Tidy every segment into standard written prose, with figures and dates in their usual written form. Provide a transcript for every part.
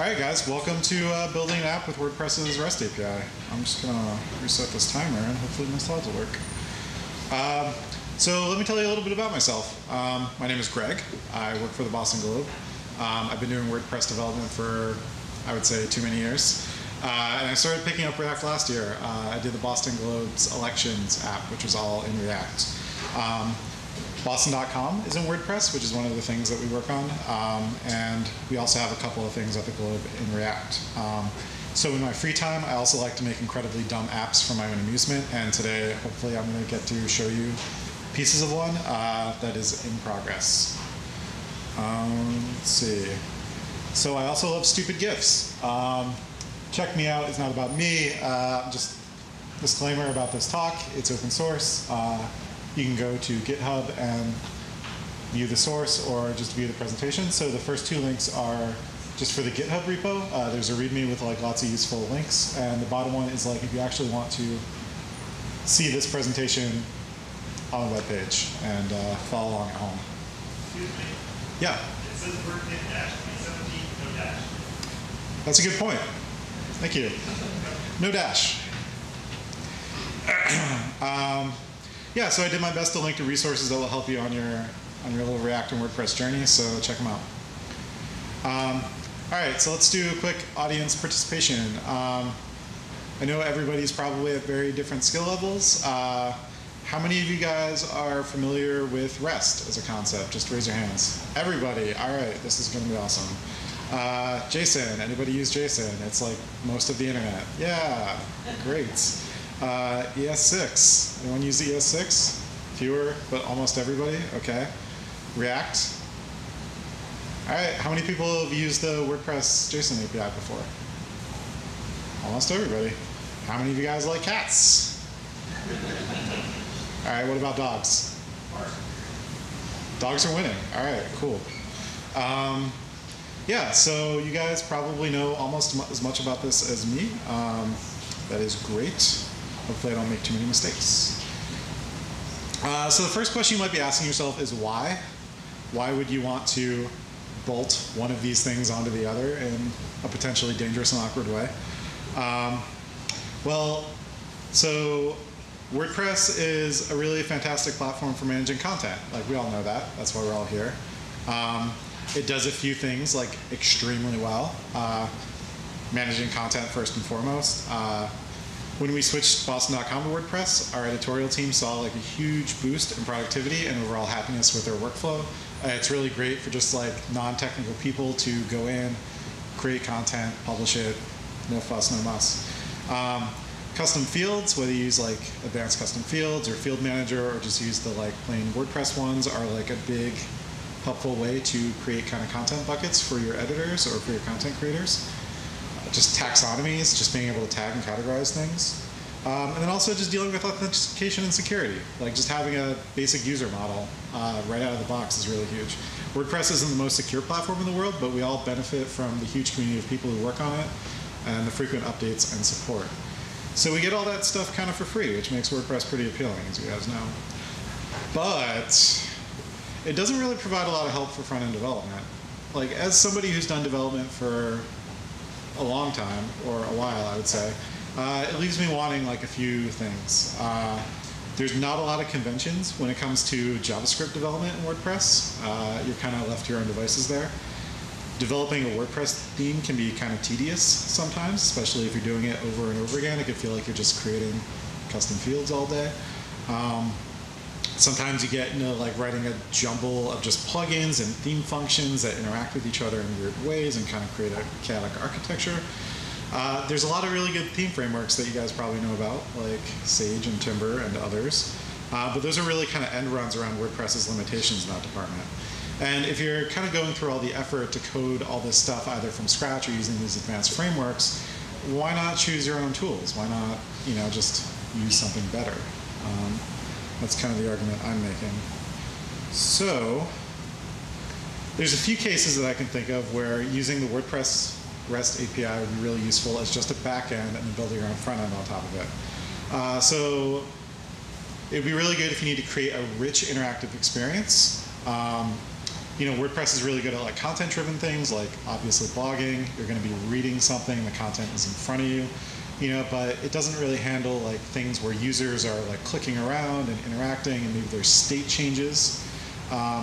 All right, guys, welcome to building an app with WordPress's REST API. I'm just going to reset this timer, and hopefully my slides will work. So let me tell you a little bit about myself. My name is Greg. I work for the Boston Globe. I've been doing WordPress development for, I would say, too many years. And I started picking up React last year. I did the Boston Globe's elections app, which was all in React. Boston.com is in WordPress, which is one of the things that we work on. And we also have a couple of things at the Globe in React. So in my free time, I also like to make incredibly dumb apps for my own amusement. And today, hopefully, I'm going to get to show you pieces of one that is in progress. Let's see. So I also love stupid GIFs. Check me out. It's not about me. Just disclaimer about this talk. It's open source. You can go to GitHub and view the source or just view the presentation. So the first two links are just for the GitHub repo. There's a README with like lots of useful links. And the bottom one is like if you actually want to see this presentation on the web page and follow along at home. Excuse me. Yeah. It says WordPress dash 2017, no dash. That's a good point. Thank you. No dash. Yeah, so I did my best to link to resources that will help you on your little React and WordPress journey, so check them out. All right, so let's do a quick audience participation. I know everybody's probably at very different skill levels. How many of you guys are familiar with REST as a concept? Just raise your hands. Everybody, all right, this is going to be awesome. JSON, anybody use JSON? It's like most of the internet. Yeah, great. ES6, anyone use ES6? Fewer, but almost everybody, okay. React. All right, how many people have used the WordPress JSON API before? Almost everybody. How many of you guys like cats? All right, what about dogs? Dogs are winning, all right, cool. Yeah, so you guys probably know almost as much about this as me. That is great. Hopefully I don't make too many mistakes. So the first question you might be asking yourself is why? Why would you want to bolt one of these things onto the other in a potentially dangerous and awkward way? Well, so WordPress is a really fantastic platform for managing content. Like we all know that. That's why we're all here. It does a few things like extremely well. Managing content first and foremost. When we switched Boston.com to WordPress, our editorial team saw like a huge boost in productivity and overall happiness with their workflow. It's really great for just like non-technical people to go in, create content, publish it, no fuss, no muss. Custom fields, whether you use like advanced custom fields or Field Manager or just use the like plain WordPress ones, are like a big helpful way to create kind of content buckets for your editors or for your content creators. Just taxonomies, just being able to tag and categorize things. And then also just dealing with authentication and security. Like just having a basic user model right out of the box is really huge. WordPress isn't the most secure platform in the world, but we all benefit from the huge community of people who work on it and the frequent updates and support. So we get all that stuff kind of for free, which makes WordPress pretty appealing, as you guys know. But it doesn't really provide a lot of help for front-end development. Like as somebody who's done development for a long time, or a while, I would say. It leaves me wanting like a few things. There's not a lot of conventions when it comes to JavaScript development in WordPress. You're kind of left to your own devices there. Developing a WordPress theme can be kind of tedious sometimes, especially if you're doing it over and over again. It could feel like you're just creating custom fields all day. Sometimes you get into like writing a jumble of just plugins and theme functions that interact with each other in weird ways and kind of create a chaotic architecture. There's a lot of really good theme frameworks that you guys probably know about, like Sage and Timber and others. But those are really kind of end runs around WordPress's limitations in that department. And if you're kind of going through all the effort to code all this stuff either from scratch or using these advanced frameworks, why not choose your own tools? Why not, you know, just use something better? That's kind of the argument I'm making. So there's a few cases that I can think of where using the WordPress REST API would be really useful as just a back end and building your own front end on top of it. So it would be really good if you need to create a rich interactive experience. you know, WordPress is really good at like content-driven things, like obviously blogging. You're going to be reading something, the content is in front of you, you know. But it doesn't really handle like things where users are like clicking around and interacting, and maybe there's state changes.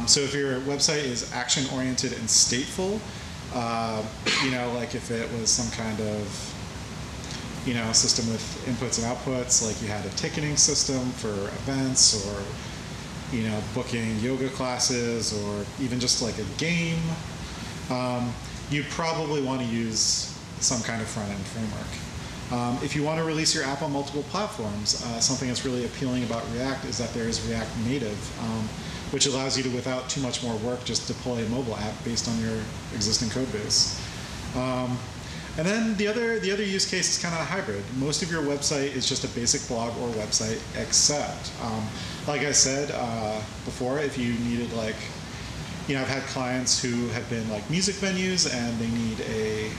So if your website is action-oriented and stateful, you know, like if it was some kind of system with inputs and outputs, like you had a ticketing system for events, or booking yoga classes, or even just like a game, you probably want to use some kind of front-end framework. If you want to release your app on multiple platforms, something that's really appealing about React is that there is React Native, which allows you to, without too much more work, just deploy a mobile app based on your existing code base. And then the other use case is kind of a hybrid. Most of your website is just a basic blog or website, except, like I said before, if you needed like, I've had clients who have been like music venues and they need a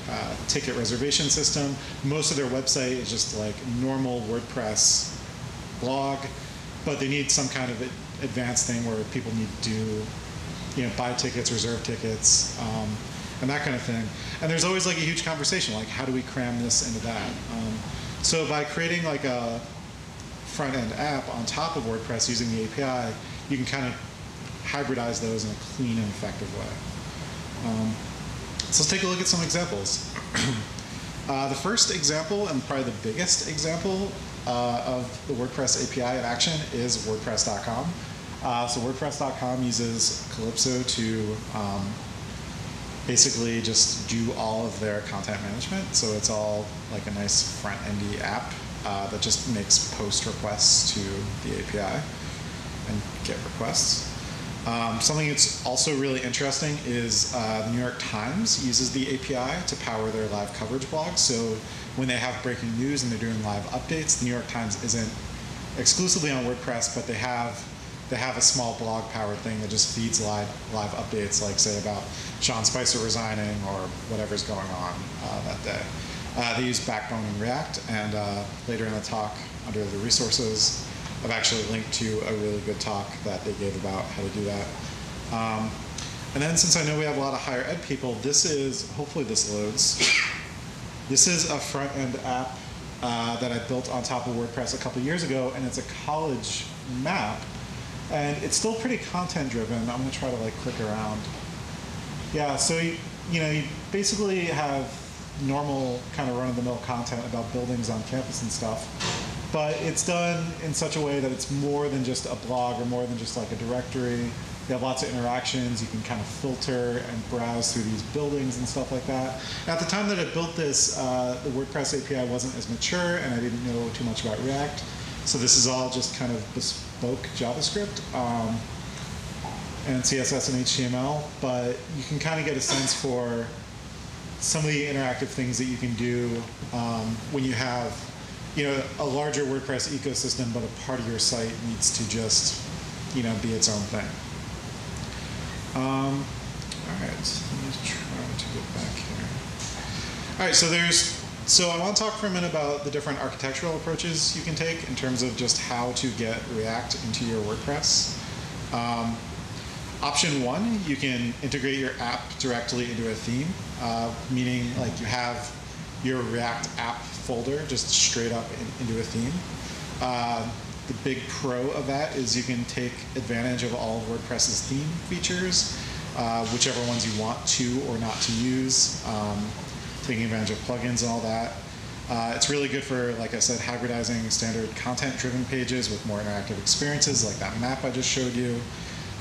ticket reservation system. Most of their website is just like normal WordPress blog, but they need some kind of advanced thing where people need to do, buy tickets, reserve tickets. And that kind of thing. And there's always like a huge conversation, like how do we cram this into that? So by creating like a front-end app on top of WordPress using the API, you can kind of hybridize those in a clean and effective way. So let's take a look at some examples. The first example, and probably the biggest example of the WordPress API in action is WordPress.com. So WordPress.com uses Calypso to basically just do all of their content management. So it's all like a nice front-endy app that just makes post requests to the API and GET requests. Something that's also really interesting is the New York Times uses the API to power their live coverage blogs. So when they have breaking news and they're doing live updates, the New York Times isn't exclusively on WordPress, but they have a small blog-powered thing that just feeds live updates, like, say, about Sean Spicer resigning or whatever's going on that day. They use Backbone and React, and later in the talk, under the resources, I've actually linked to a really good talk that they gave about how to do that. And then, since I know we have a lot of higher ed people, this is, hopefully this loads, this is a front-end app that I built on top of WordPress a couple years ago, and it's a college map. And it's still pretty content-driven. I'm going to try to like click around. Yeah, so you basically have normal kind of run-of-the-mill content about buildings on campus and stuff, but it's done in such a way that it's more than just a blog or more than just like a directory. They have lots of interactions. You can kind of filter and browse through these buildings and stuff like that. At the time that I built this, the WordPress API wasn't as mature, and I didn't know too much about React. So this is all just kind of bespoke JavaScript and CSS and HTML, but you can kind of get a sense for some of the interactive things that you can do when you have, a larger WordPress ecosystem, but a part of your site needs to just, be its own thing. All right, let me try to get back here. All right, so So I want to talk for a minute about the different architectural approaches you can take in terms of just how to get React into your WordPress. Option one, you can integrate your app directly into a theme, meaning like you have your React app folder just straight up into a theme. The big pro of that is you can take advantage of all of WordPress's theme features, whichever ones you want to or not to use. Taking advantage of plugins and all that. It's really good for, like I said, hybridizing standard content-driven pages with more interactive experiences, like that map I just showed you.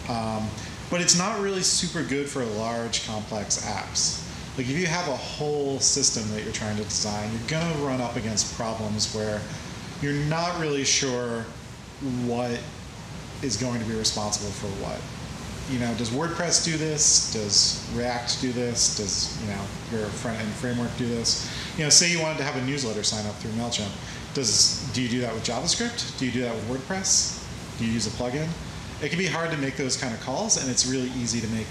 But it's not really super good for large, complex apps. Like if you have a whole system that you're trying to design, you're gonna run up against problems where you're not really sure what is going to be responsible for what. Does WordPress do this? Does React do this? Does your front-end framework do this? Say you wanted to have a newsletter sign up through MailChimp. Do you do that with JavaScript? Do you do that with WordPress? Do you use a plugin? It can be hard to make those kind of calls, and it's really easy to make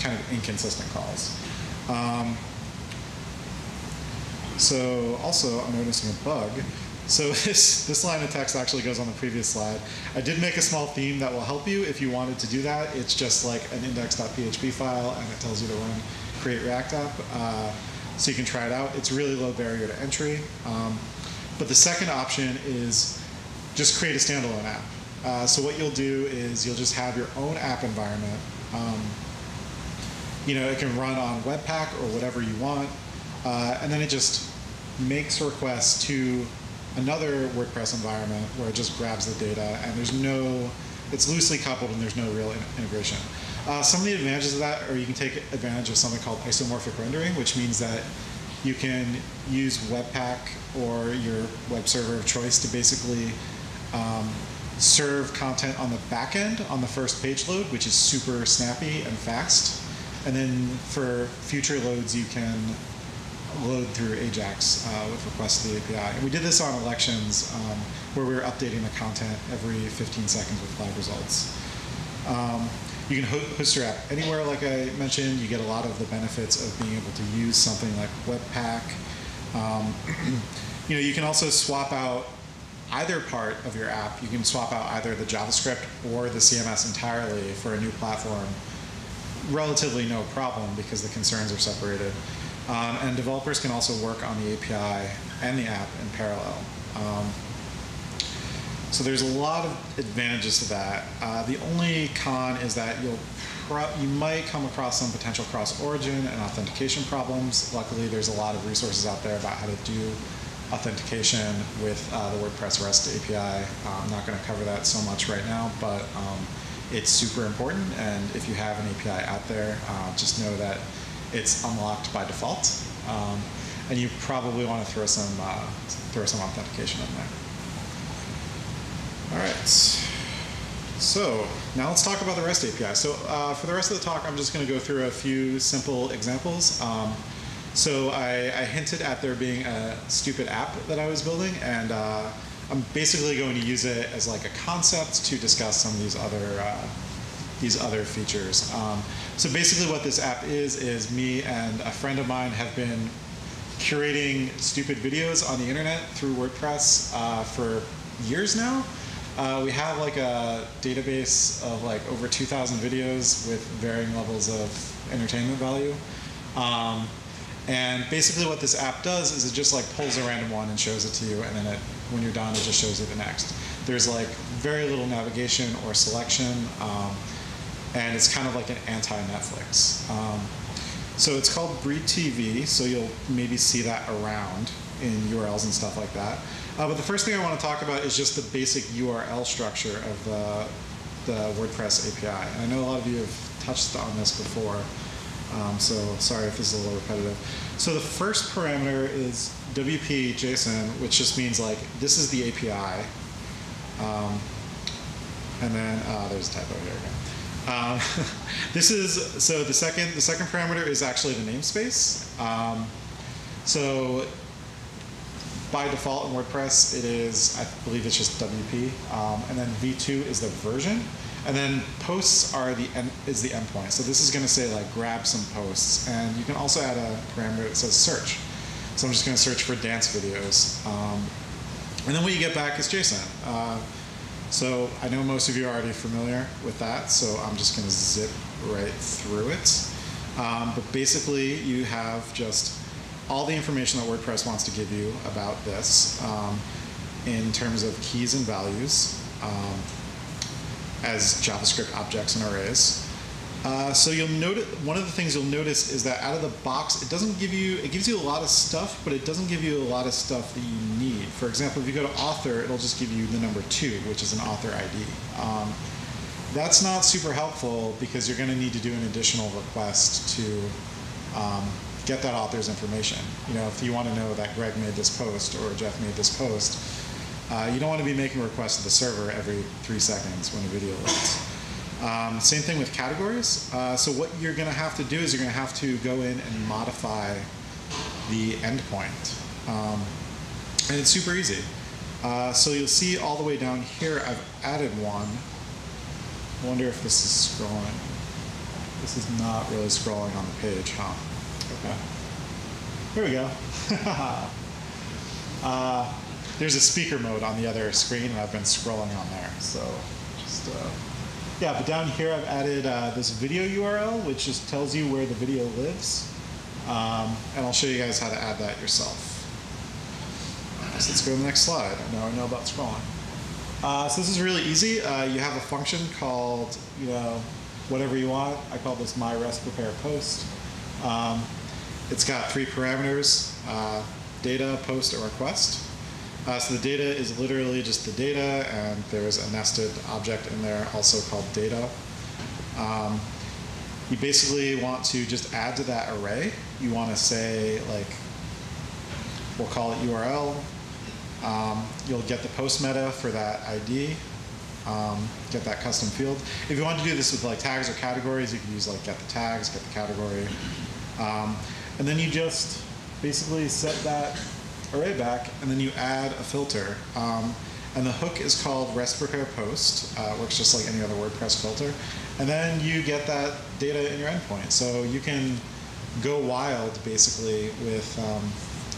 kind of inconsistent calls. So also, I'm noticing a bug. So this line of text actually goes on the previous slide. I did make a small theme that will help you if you wanted to do that. It's just like an index.php file, and it tells you to run Create React App. So you can try it out. It's really low barrier to entry. But the second option is just create a standalone app. So what you'll do is you'll just have your own app environment. You know, it can run on Webpack or whatever you want. And then it just makes requests to another WordPress environment where it just grabs the data, and there's no, it's loosely coupled and there's no real integration. Some of the advantages of that are you can take advantage of something called isomorphic rendering, which means that you can use Webpack or your web server of choice to basically serve content on the back end on the first page load, which is super snappy and fast. And then for future loads, you can load through AJAX with requests to the API. And we did this on elections where we were updating the content every 15 seconds with live results. You can host your app anywhere, like I mentioned. You get a lot of the benefits of being able to use something like Webpack. You know, you can also swap out either part of your app. You can swap out either the JavaScript or the CMS entirely for a new platform. Relatively no problem because the concerns are separated. And developers can also work on the API and the app in parallel. So there's a lot of advantages to that. The only con is that you might come across some potential cross-origin and authentication problems. Luckily, there's a lot of resources out there about how to do authentication with the WordPress REST API. I'm not going to cover that so much right now, but it's super important. And if you have an API out there, just know that it's unlocked by default, and you probably want to throw some authentication in there. All right. So now let's talk about the REST API. So for the rest of the talk, I'm just going to go through a few simple examples. So I hinted at there being a stupid app that I was building, and I'm basically going to use it as like a concept to discuss some of these other features. So basically what this app is me and a friend of mine have been curating stupid videos on the internet through WordPress for years now. We have like a database of like over 2,000 videos with varying levels of entertainment value. And basically what this app does is it just like pulls a random one and shows it to you, and then when you're done, it just shows you the next. There's like very little navigation or selection. And it's kind of like an anti-Netflix. So it's called BreTV, so you'll maybe see that around in URLs and stuff like that. But the first thing I want to talk about is just the basic URL structure of the WordPress API. And I know a lot of you have touched on this before, so sorry if this is a little repetitive. So the first parameter is WP JSON, which just means like this is the API. And then there's a typo here again. So the second parameter is actually the namespace. So by default in WordPress, it is, I believe it's just WP. And then V2 is the version. And then posts are the endpoint. So this is going to say like grab some posts. And you can also add a parameter that says search. So I'm just going to search for dance videos. And then what you get back is JSON. So I know most of you are already familiar with that, so I'm just going to zip right through it. But basically, you have just all the information that WordPress wants to give you about this in terms of keys and values as JavaScript objects and arrays. So you'll notice one of the things you'll notice is that out of the box, it doesn't give you. It gives you a lot of stuff, but it doesn't give you a lot of stuff that you need. For example, if you go to author, it'll just give you the number 2, which is an author ID. That's not super helpful because you're going to need to do an additional request to get that author's information. You know, if you want to know that Greg made this post or Jeff made this post, you don't want to be making requests to the server every 3 seconds when a video loads. Same thing with categories. So what you're going to have to do is you're going to have to go in and modify the endpoint. And it's super easy. So you'll see all the way down here, I've added one. I wonder if this is scrolling. This is not really scrolling on the page, huh? OK. Here we go. There's a speaker mode on the other screen, and I've been scrolling on there. So just, yeah, but down here I've added this video URL, which just tells you where the video lives. And I'll show you guys how to add that yourself. So let's go to the next slide. Now I know about scrolling. So this is really easy. You have a function called, you know, whatever you want. I call this my rest prepare post. It's got three parameters: data, post, and request. So the data is literally just the data, and there's a nested object in there also called data. You basically want to just add to that array. You want to say, like, we'll call it URL. You'll get the post meta for that ID, get that custom field. If you want to do this with like tags or categories, you can use like get the tags, get the category. And then you just basically set that array back, and then you add a filter. And the hook is called REST Prepare Post. Works just like any other WordPress filter. And then you get that data in your endpoint. So you can go wild basically with,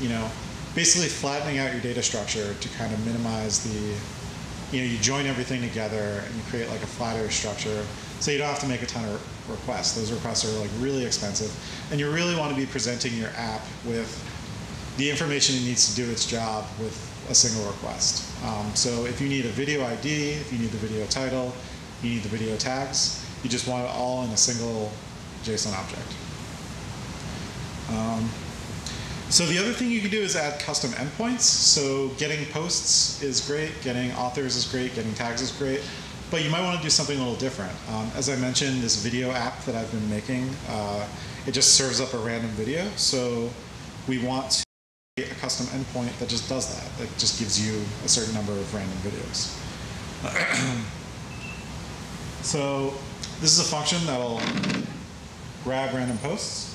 you know, basically flattening out your data structure to kind of minimize the, you know, you join everything together and you create like a flatter structure, so you don't have to make a ton of requests. Those requests are like really expensive, and you really want to be presenting your app with the information it needs to do its job with a single request. So if you need a video ID, if you need the video title, you need the video tags, you just want it all in a single JSON object. So the other thing you can do is add custom endpoints. So getting posts is great, getting authors is great, getting tags is great, but you might want to do something a little different. As I mentioned, this video app that I've been making, it just serves up a random video. So we want to create a custom endpoint that just does that. That just gives you a certain number of random videos. So this is a function that'll grab random posts.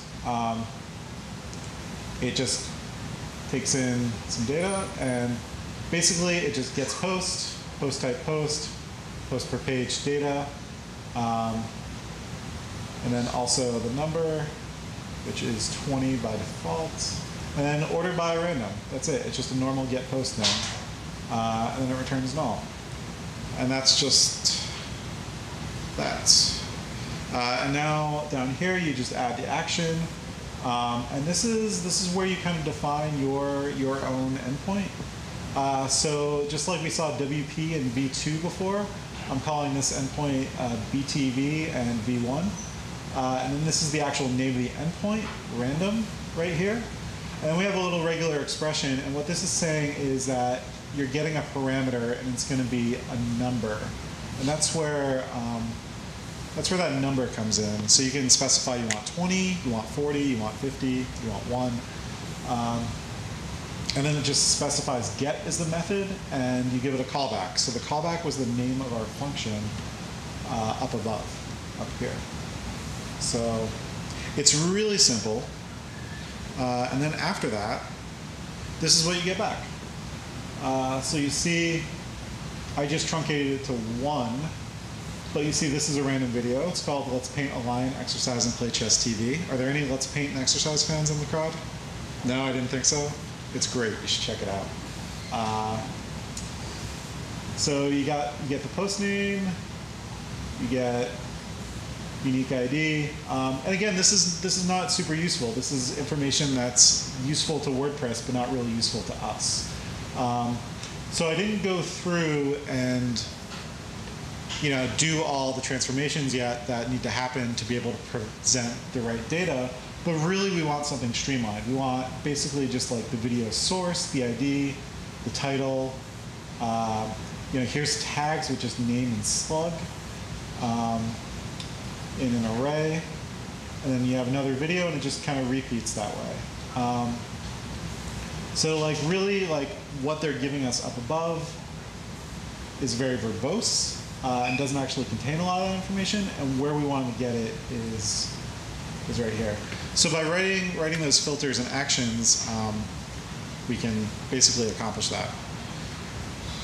It just takes in some data, and basically it just gets post, post type post, post per page data, and then also the number, which is 20 by default, and then order by random. That's it. It's just a normal get post thing, and then it returns null. And that's just that. And now down here, you just add the action. And this is where you kind of define your own endpoint. So just like we saw WP and V2 before, I'm calling this endpoint BTV and V1. And then this is the actual name of the endpoint, random, right here. And then we have a little regular expression. And what this is saying is that you're getting a parameter, and it's going to be a number. And that's where that number comes in. So you can specify you want 20, you want 40, you want 50, you want 1. And then it just specifies get is the method, and you give it a callback. So the callback was the name of our function up above, up here. So it's really simple. And then after that, this is what you get back. So you see I just truncated it to 1. But you see this is a random video. It's called Let's Paint a Lion, Exercise, and Play Chess TV. Are there any Let's Paint and Exercise fans in the crowd? No, I didn't think so. It's great. You should check it out. So you get the post name. You get unique ID. And again, this is not super useful. This is information that's useful to WordPress, but not really useful to us. So I didn't go through and, you know, do all the transformations yet that need to happen to be able to present the right data. But really, we want something streamlined. We want basically just like the video source, the ID, the title. You know, here's tags with just name and slug in an array. And then you have another video, and it just kind of repeats that way. So like really, like what they're giving us up above is very verbose. And doesn't actually contain a lot of that information, and where we want to get it is right here. So by writing those filters and actions, we can basically accomplish that.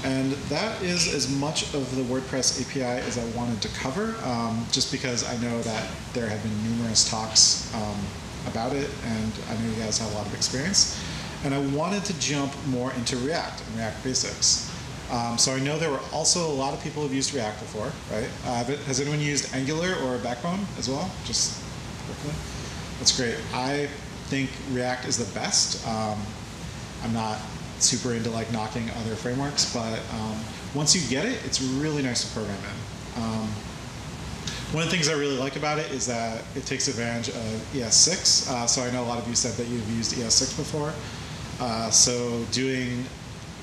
And that is as much of the WordPress API as I wanted to cover, just because I know that there have been numerous talks about it, and I know you guys have a lot of experience. And I wanted to jump more into React and React Basics. So I know there were also a lot of people who've used React before, right? But has anyone used Angular or Backbone as well? Just quickly. That's great. I think React is the best. I'm not super into like knocking other frameworks, but once you get it, it's really nice to program in. One of the things I really like about it is that it takes advantage of ES6. So I know a lot of you said that you've used ES6 before. So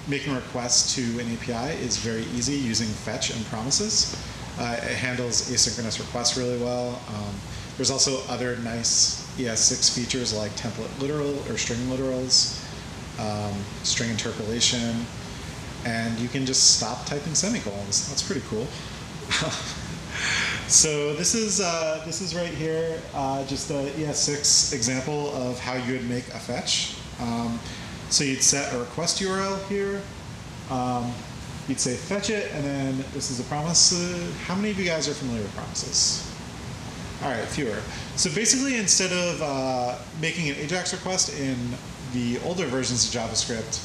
making requests to an API is very easy using fetch and promises. It handles asynchronous requests really well. There's also other nice ES6 features like template literal or string literals, string interpolation, and you can just stop typing semicolons. That's pretty cool. So this is right here, just the ES6 example of how you would make a fetch. So you'd set a request URL here. You'd say fetch it, and then this is a promise. How many of you guys are familiar with promises? All right, fewer. So basically, instead of making an AJAX request in the older versions of JavaScript,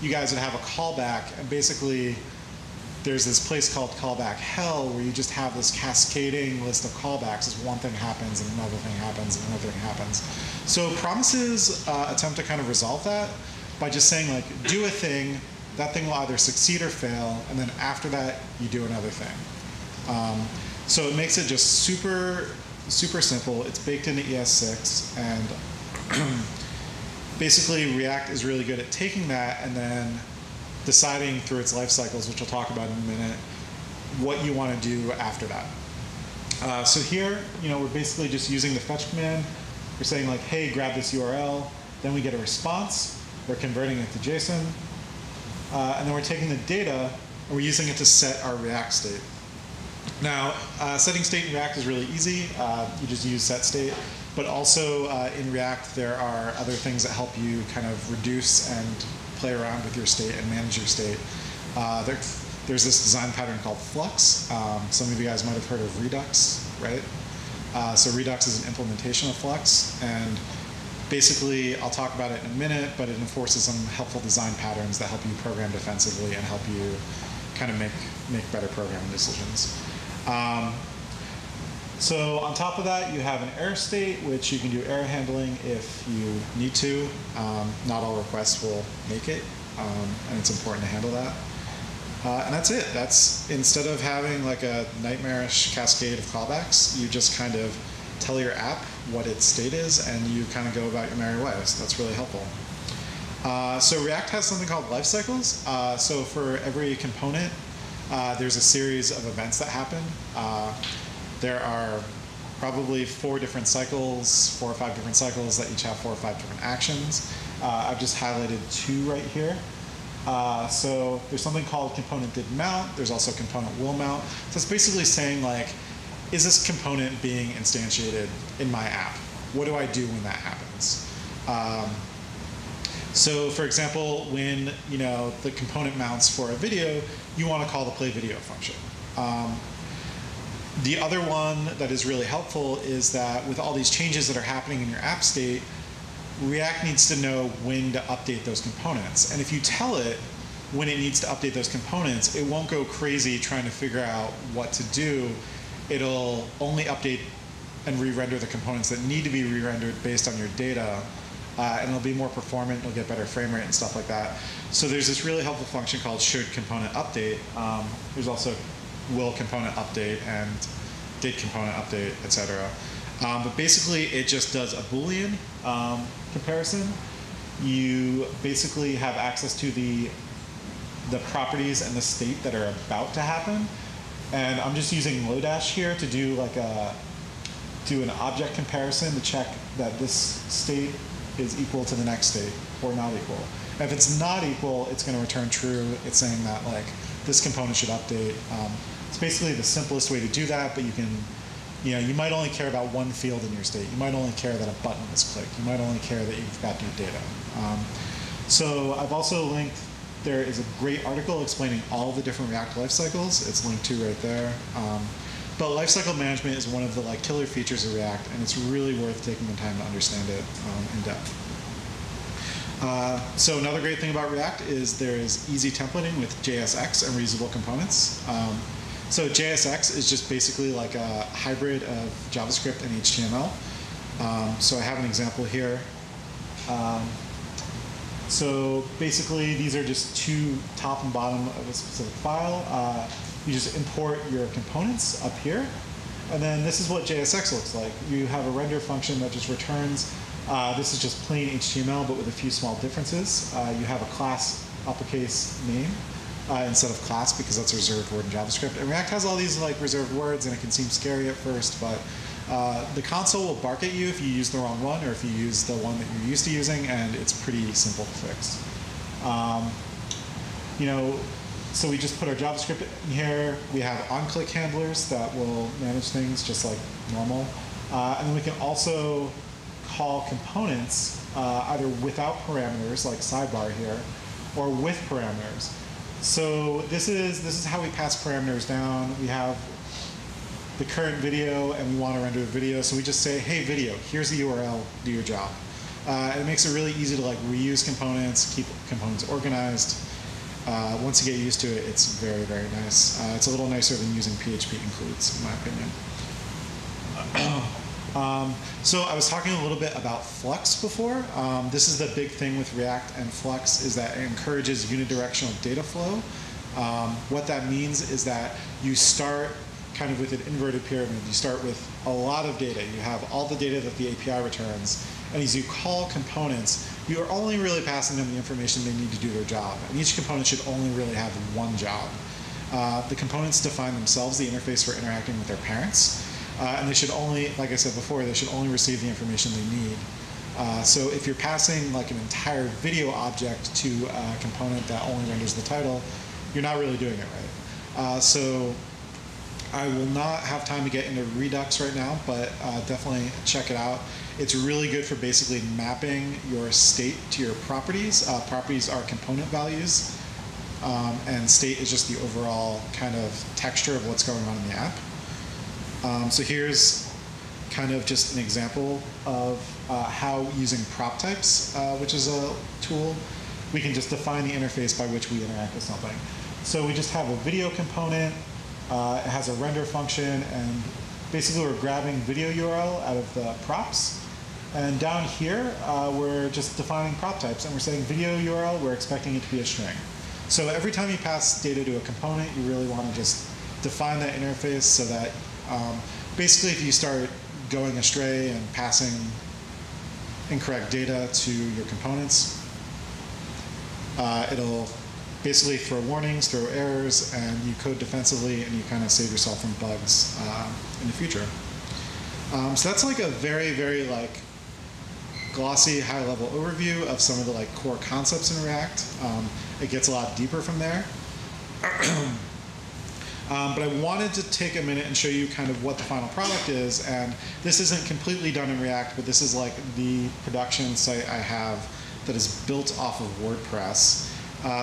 you guys would have a callback, and basically there's this place called callback hell where you just have this cascading list of callbacks as one thing happens and another thing happens and another thing happens. So promises attempt to kind of resolve that by just saying like, do a thing, that thing will either succeed or fail, and then after that, you do another thing. So it makes it just super, super simple. It's baked into ES6, and basically React is really good at taking that and then deciding through its life cycles, which we'll talk about in a minute, what you want to do after that. So here, we're basically just using the fetch command. We're saying like, hey, grab this URL. Then we get a response. We're converting it to JSON. And then we're taking the data, and we're using it to set our React state. Now, setting state in React is really easy. You just use set state. But also in React, there are other things that help you kind of reduce and play around with your state and manage your state. There's this design pattern called Flux. Some of you guys might have heard of Redux, right? So Redux is an implementation of Flux, and basically, I'll talk about it in a minute, but it enforces some helpful design patterns that help you program defensively and help you kind of make better programming decisions. So on top of that, you have an error state, which you can do error handling if you need to. Not all requests will make it, and it's important to handle that. And that's it. That's instead of having like a nightmarish cascade of callbacks, you just kind of tell your app what its state is, and you kind of go about your merry way. So that's really helpful. So React has something called life cycles. So for every component, there's a series of events that happen. There are probably four or five different cycles that each have 4 or 5 different actions. I've just highlighted 2 right here. So there's something called component did mount. There's also component will mount. So it's basically saying like, is this component being instantiated in my app? What do I do when that happens? So for example, when the component mounts for a video, you want to call the play video function. The other one that is really helpful is that with all these changes that are happening in your app state, React needs to know when to update those components. And if you tell it when it needs to update those components, it won't go crazy trying to figure out what to do. It'll only update and re-render the components that need to be re-rendered based on your data. And it'll be more performant, it'll get better frame rate and stuff like that. So there's this really helpful function called should component update. There's also will component update and did component update, etc. But basically, it just does a Boolean comparison. You basically have access to the properties and the state that are about to happen. And I'm just using Lodash here to do like an object comparison to check that this state is equal to the next state or not equal. And if it's not equal, it's going to return true. It's saying that like this component should update. It's basically the simplest way to do that, but you can, you might only care about one field in your state. You might only care that a button was clicked. You might only care that you've got new data. So I've also linked, there is a great article explaining all the different React life cycles. It's linked to right there. But lifecycle management is one of the killer features of React, and it's really worth taking the time to understand it in depth. So another great thing about React is there is easy templating with JSX and reusable components. So JSX is just basically like a hybrid of JavaScript and HTML. So I have an example here. So basically, these are just two top and bottom of a specific file. You just import your components up here. And then this is what JSX looks like. You have a render function that just returns. This is just plain HTML, but with a few small differences. You have a class uppercase name instead of class, because that's a reserved word in JavaScript. And React has all these like reserved words, and it can seem scary at first, but the console will bark at you if you use the wrong one or if you use the one that you're used to using, and it's pretty simple to fix. So we just put our JavaScript in here. We have on-click handlers that will manage things just like normal. And then we can also call components either without parameters, like sidebar here, or with parameters. So this is how we pass parameters down. We have the current video, and we want to render the video. So we just say, hey, video, here's the URL, do your job. It makes it really easy to like reuse components, keep components organized. Once you get used to it, it's very, very nice. It's a little nicer than using PHP includes, in my opinion. So I was talking a little bit about Flux before. This is the big thing with React and Flux, is that it encourages unidirectional data flow. What that means is that you start kind of with an inverted pyramid. You start with a lot of data. You have all the data that the API returns. And as you call components, you are only really passing them the information they need to do their job. And each component should only really have one job. The components define themselves the interface for interacting with their parents. And they should only, like I said before, they should only receive the information they need. So if you're passing like an entire video object to a component that only renders the title, you're not really doing it right. So I will not have time to get into Redux right now, but definitely check it out. It's really good for basically mapping your state to your properties. Properties are component values, and state is just the overall kind of texture of what's going on in the app. So here's kind of just an example of how using prop types, which is a tool, we can just define the interface by which we interact with something. So we just have a video component. It has a render function, and basically we're grabbing video URL out of the props. And down here, we're just defining prop types, and we're saying video URL, we're expecting it to be a string. So every time you pass data to a component, you really want to just define that interface so that basically if you start going astray and passing incorrect data to your components, it'll basically throw warnings, throw errors, and you code defensively, and you kind of save yourself from bugs in the future. So that's like a very, very like glossy, high-level overview of some of the like core concepts in React. It gets a lot deeper from there. But I wanted to take a minute and show you kind of what the final product is. And this isn't completely done in React, but this is like the production site I have that is built off of WordPress.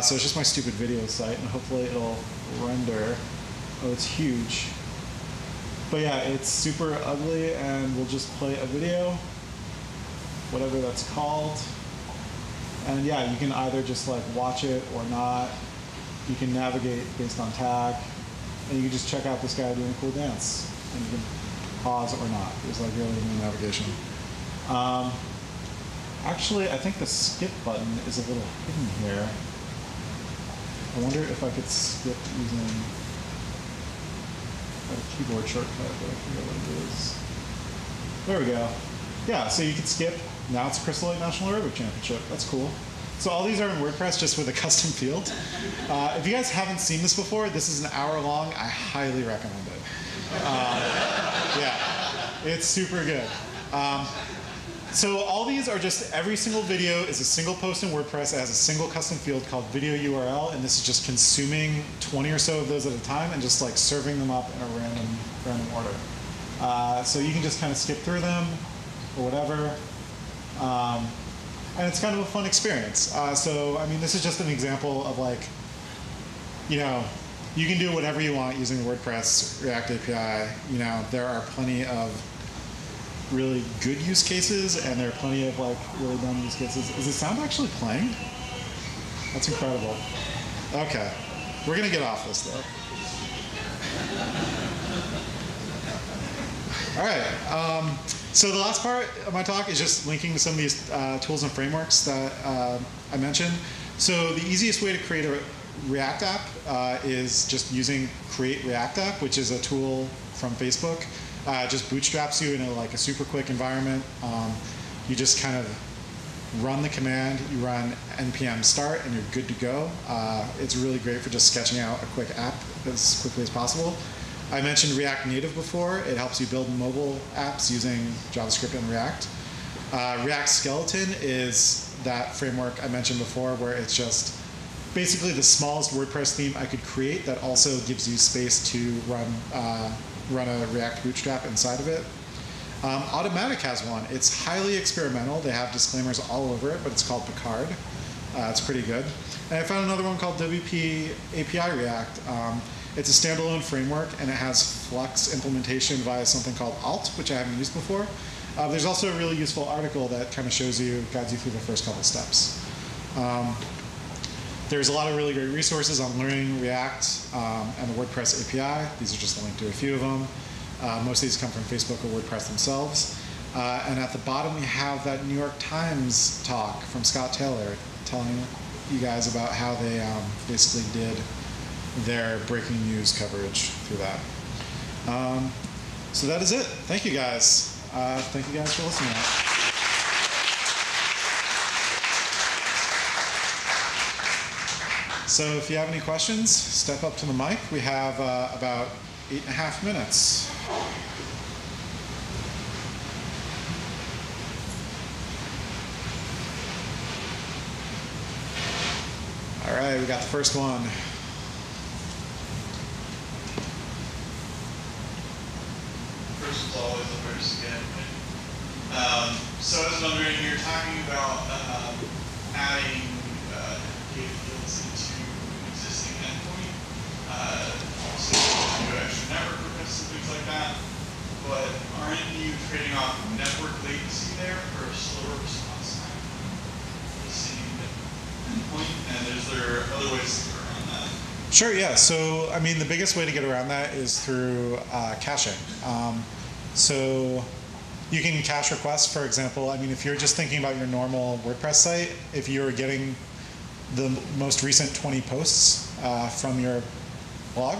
So it's just my stupid video site, and hopefully it'll render. Oh, it's huge. But yeah, it's super ugly, and we'll just play a video, whatever that's called. And yeah, you can either just like watch it or not. You can navigate based on tag, and you can just check out this guy doing a cool dance. And you can pause or not. There's like really no navigation. Actually, I think the skip button is a little hidden here. I wonder if I could skip using a keyboard shortcut, but I forget what it is. There we go. Yeah, so you can skip. Now it's Crystal Lake National Aerobic Championship. That's cool. So all these are in WordPress, just with a custom field. If you guys haven't seen this before, this is an hour long. I highly recommend it. Yeah, it's super good. So all these are just, every single video is a single post in WordPress. It has a single custom field called video URL, and this is just consuming 20 or so of those at a time and just like serving them up in a random order. So you can just kind of skip through them or whatever. And it's kind of a fun experience. So I mean, this is just an example of like, you know, you can do whatever you want using WordPress, React API. You know, there are plenty of really good use cases, and there are plenty of like really dumb use cases. Is the sound actually playing? That's incredible. Okay, we're gonna get off this though. All right. So the last part of my talk is just linking to some of these tools and frameworks that I mentioned. So the easiest way to create a React app is just using Create React App, which is a tool from Facebook. It just bootstraps you into like a super quick environment. You just kind of run the command. You run npm start, and you're good to go. It's really great for just sketching out a quick app as quickly as possible. I mentioned React Native before. It helps you build mobile apps using JavaScript and React. React Skeleton is that framework I mentioned before, where it's just basically the smallest WordPress theme I could create that also gives you space to run a React bootstrap inside of it. Automattic has one. It's highly experimental. They have disclaimers all over it, but it's called Picard. It's pretty good. And I found another one called WP API React. It's a standalone framework, and it has Flux implementation via something called Alt, which I haven't used before. There's also a really useful article that kind of guides you through the first couple steps. There's a lot of really great resources on learning React and the WordPress API. These are just a link to a few of them. Most of these come from Facebook or WordPress themselves. And at the bottom, we have that New York Times talk from Scott Taylor telling you guys about how they basically did their breaking news coverage through that. So that is it. Thank you guys. Thank you guys for listening. So if you have any questions, step up to the mic. We have about 8.5 minutes. All right, we got the first one. So I was wondering, you're talking about adding data fields into an existing endpoint, also to extra network requests and things like that, but aren't you trading off network latency there for a slower response time for the same endpoint? And is there other ways to go around that? Sure, yeah. So, I mean, the biggest way to get around that is through caching. So you can cache requests, for example. I mean, if you're just thinking about your normal WordPress site, if you're getting the most recent 20 posts from your blog,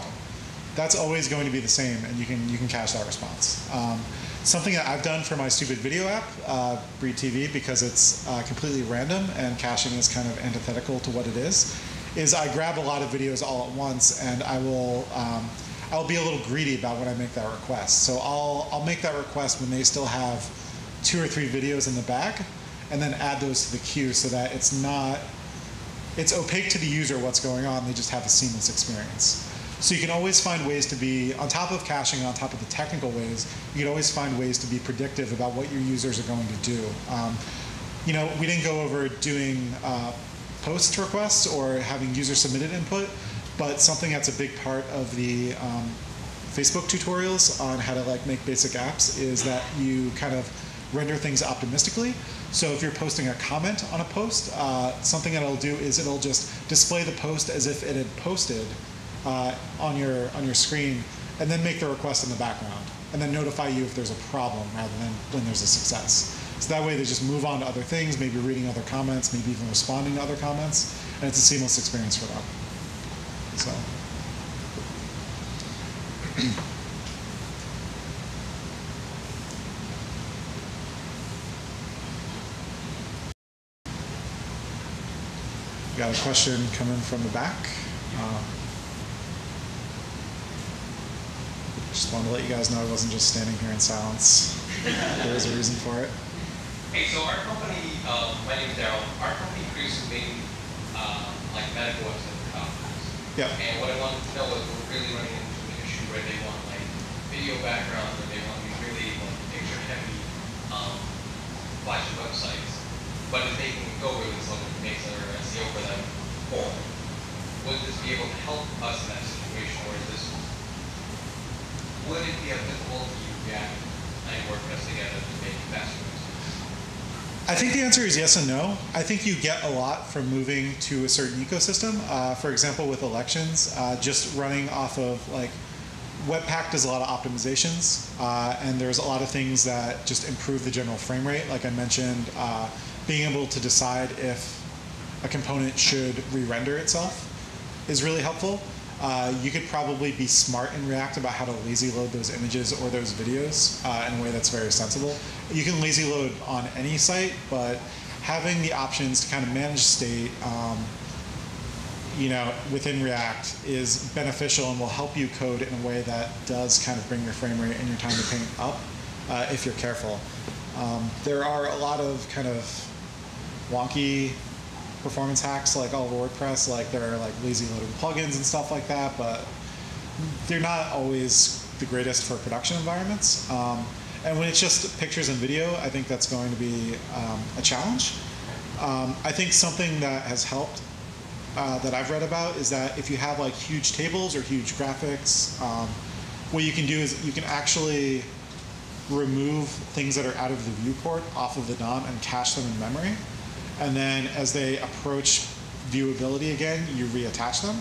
that's always going to be the same, and you can cache that response. Something that I've done for my stupid video app, BreTV, because it's completely random and caching is kind of antithetical to what it is I grab a lot of videos all at once, and I will I'll be a little greedy about when I make that request. So I'll make that request when they still have 2 or 3 videos in the back, and then add those to the queue so that it's opaque to the user what's going on. They just have a seamless experience. So you can always find ways to be, on top of caching, on top of the technical ways, you can always find ways to be predictive about what your users are going to do. You know, we didn't go over doing post requests or having user-submitted input, but something that's a big part of the Facebook tutorials on how to like make basic apps is that you kind of render things optimistically. So if you're posting a comment on a post, something that it'll do is it'll just display the post as if it had posted on your screen, and then make the request in the background, and then notify you if there's a problem rather than when there's a success. So that way they just move on to other things, maybe reading other comments, maybe even responding to other comments, and it's a seamless experience for them. So. Got a question coming from the back. Just wanted to let you guys know I wasn't just standing here in silence. There is a reason for it. Hey, so our company, my name is Daryl. Our company produces mainly like medical websites. Yeah. And what I wanted to know was we're really running into an issue where they want like video backgrounds, and they want these really like picture heavy flashy websites. But if they can go with this level of makes their SEO for them horrible, would this be able to help us in that situation, or is this would it be applicable to React and WordPress together to I think the answer is yes and no. I think you get a lot from moving to a certain ecosystem. For example, with elections, just running off of like Webpack does a lot of optimizations, and there's a lot of things that just improve the general frame rate. Like I mentioned, being able to decide if a component should re-render itself is really helpful. You could probably be smart in React about how to lazy load those images or those videos in a way that's very sensible. You can lazy load on any site, but having the options to kind of manage state within React is beneficial and will help you code in a way that does kind of bring your frame rate and your time to paint up if you're careful. There are a lot of kind of wonky performance hacks like all of WordPress, like there are like lazy loading plugins and stuff like that, but they're not always the greatest for production environments. And when it's just pictures and video, I think that's going to be a challenge. I think something that has helped that I've read about is that if you have like huge tables or huge graphics, what you can do is you can actually remove things that are out of the viewport off of the DOM and cache them in memory. And then as they approach viewability again, you reattach them.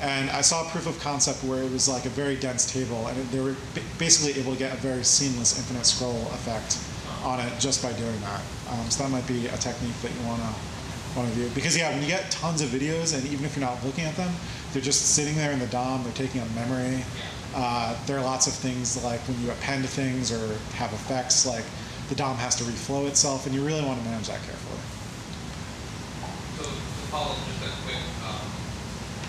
And I saw a proof of concept where it was like a very dense table, and they were basically able to get a very seamless infinite scroll effect on it just by doing that. So that might be a technique that you want to view. Because yeah, when you get tons of videos, and even if you're not looking at them, they're just sitting there in the DOM, they're taking up memory. There are lots of things like when you append things or have effects, like the DOM has to reflow itself, and you really want to manage that carefully. Follow just a quick comment.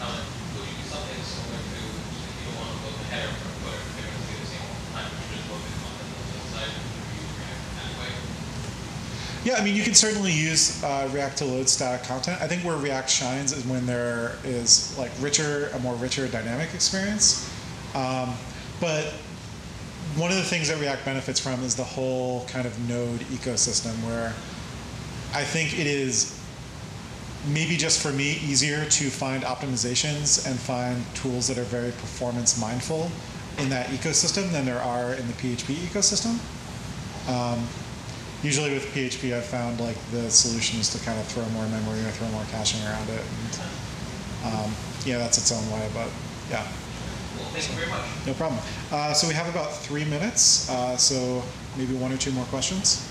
Would you do something similar to if you don't want to load the header from Twitter, they're going to do the same all the time, but you just load the content on the side, and you use React in that way? Yeah, I mean, you can certainly use React to load static content. I think where React shines is when there is like a more richer dynamic experience. But one of the things that React benefits from is the whole kind of node ecosystem, where I think it is maybe just for me easier to find optimizations and find tools that are very performance mindful in that ecosystem than there are in the PHP ecosystem. Usually with PHP, I've found like the solution is to kind of throw more memory or throw more caching around it. And, yeah, that's its own way, but yeah. Well, thank you very much. No problem. So we have about 3 minutes, so maybe 1 or 2 more questions.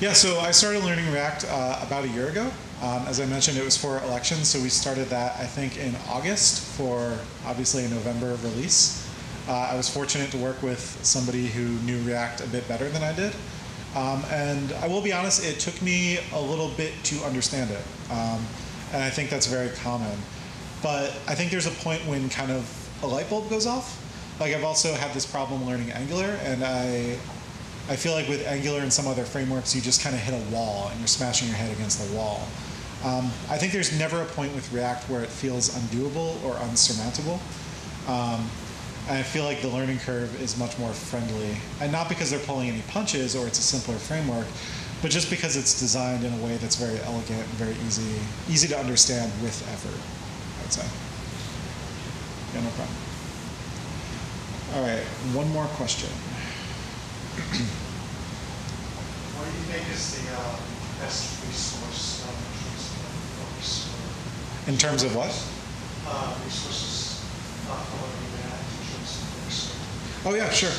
Yeah, so I started learning React about a year ago. As I mentioned, it was for elections, so we started that, I think, in August for, obviously, a November release. I was fortunate to work with somebody who knew React a bit better than I did. And I will be honest, it took me a little bit to understand it. And I think that's very common. But I think there's a point when kind of a light bulb goes off. Like, I've also had this problem learning Angular, and I feel like with Angular and some other frameworks, you just kind of hit a wall, and you're smashing your head against the wall. I think there's never a point with React where it feels undoable or unsurmountable. And I feel like the learning curve is much more friendly. And not because they're pulling any punches or it's a simpler framework, but just because it's designed in a way that's very elegant and very easy to understand with effort, I would say. Yeah, no problem. All right, one more question. What do you think is the best resource for folks? In terms of what? Resources for React in terms of resources. Oh yeah, sure.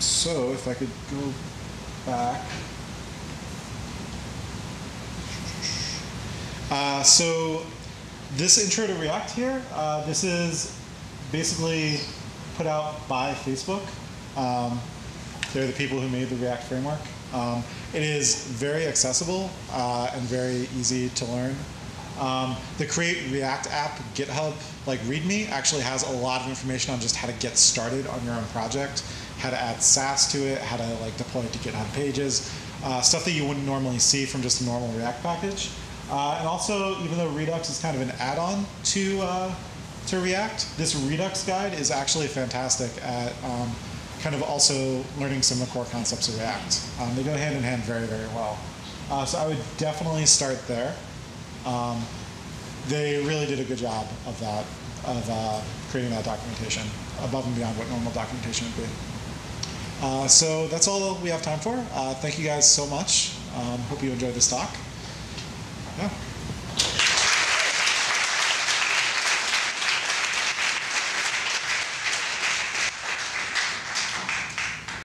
So if I could go back. So this intro to React here, this is basically put out by Facebook. They're the people who made the React framework. It is very accessible and very easy to learn. The Create React App GitHub README actually has a lot of information on just how to get started on your own project, how to add Sass to it, how to deploy it to GitHub pages, stuff that you wouldn't normally see from just a normal React package. And also, even though Redux is kind of an add-on to React, this Redux guide is actually fantastic at kind of also learning some of the core concepts of React. They go hand in hand very, very well. So I would definitely start there. They really did a good job of that, creating that documentation above and beyond what normal documentation would be. So that's all we have time for. Thank you guys so much. Hope you enjoyed this talk. Yeah.